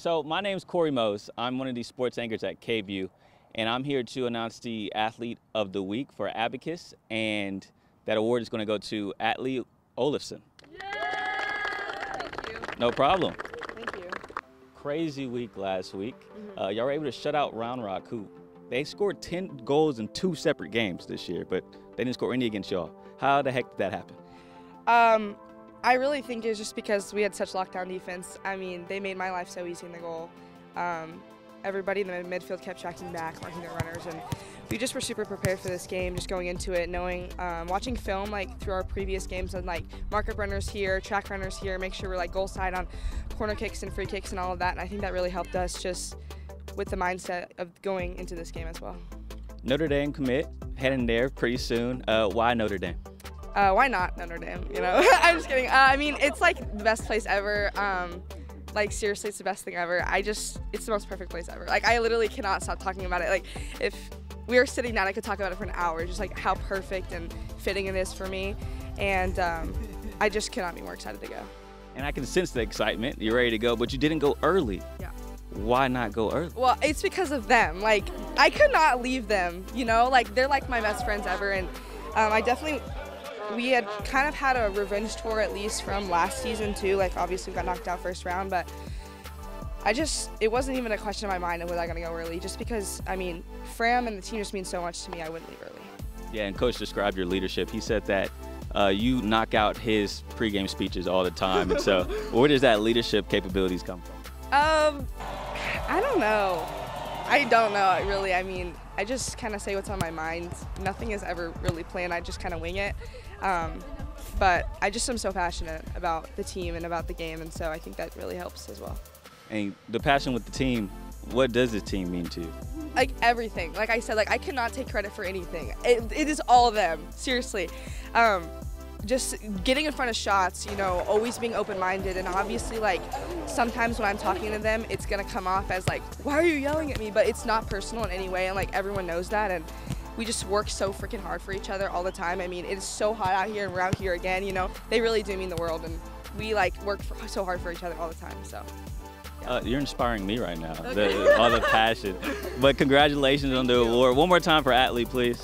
So my name's Corey Mose. I'm one of the sports anchors at K-View, and I'm here to announce the Athlete of the Week for Abacus, and that award is going to go to Atlee Olofson. Yeah! Thank you. No problem. Thank you. Crazy week last week. Y'all were able to shut out Round Rock, who they scored 10 goals in 2 separate games this year, but they didn't score any against y'all. How the heck did that happen? I really think it's just because we had such lockdown defense. I mean, they made my life so easy in the goal. Everybody in the midfield kept tracking back, marking their runners, and we just were super prepared for this game, just going into it, knowing, watching film like through our previous games and like markup runners here, track runners here, make sure we're like goal side on corner kicks and free kicks and all of that. And I think that really helped us just with the mindset of going into this game as well. Notre Dame commit, heading there pretty soon. Why Notre Dame? Why not Notre Dame, you know? I'm just kidding. I mean, it's like the best place ever. Like, seriously, it's the best thing ever. It's the most perfect place ever. Like, I literally cannot stop talking about it. Like, if we were sitting down, I could talk about it for an hour, just like how perfect and fitting it is for me. And I just cannot be more excited to go. And I can sense the excitement. You're ready to go, but you didn't go early. Yeah. Why not go early? Well, it's because of them. Like, I could not leave them, you know? Like, they're like my best friends ever. And I definitely... We had kind of had a revenge tour, at least from last season too. Like, obviously we got knocked out first round, but it wasn't even a question in my mind of was I gonna go early, just because, I mean, Fram and the team just mean so much to me, I wouldn't leave early. Yeah, and Coach described your leadership. He said that you knock out his pregame speeches all the time, and so where does that leadership capabilities come from? I don't know. I don't know, really. I mean, I just kind of say what's on my mind. Nothing is ever really planned. I just kind of wing it. But I just am so passionate about the team and about the game, and so I think that really helps as well. And the passion with the team, what does the team mean to you? Like, everything. Like I said, like, I cannot take credit for anything. It is all them, seriously. Just getting in front of shots, you know, always being open-minded, and obviously, like, sometimes when I'm talking to them, it's gonna come off as like, why are you yelling at me? But it's not personal in any way, and like, everyone knows that, and we just work so freaking hard for each other all the time. I mean, it's so hot out here, and we're out here again, you know. They really do mean the world, and we like work so hard for each other all the time, so. Yeah. You're inspiring me right now, okay. All the passion. But congratulations on the award. One more time for Atlee, please.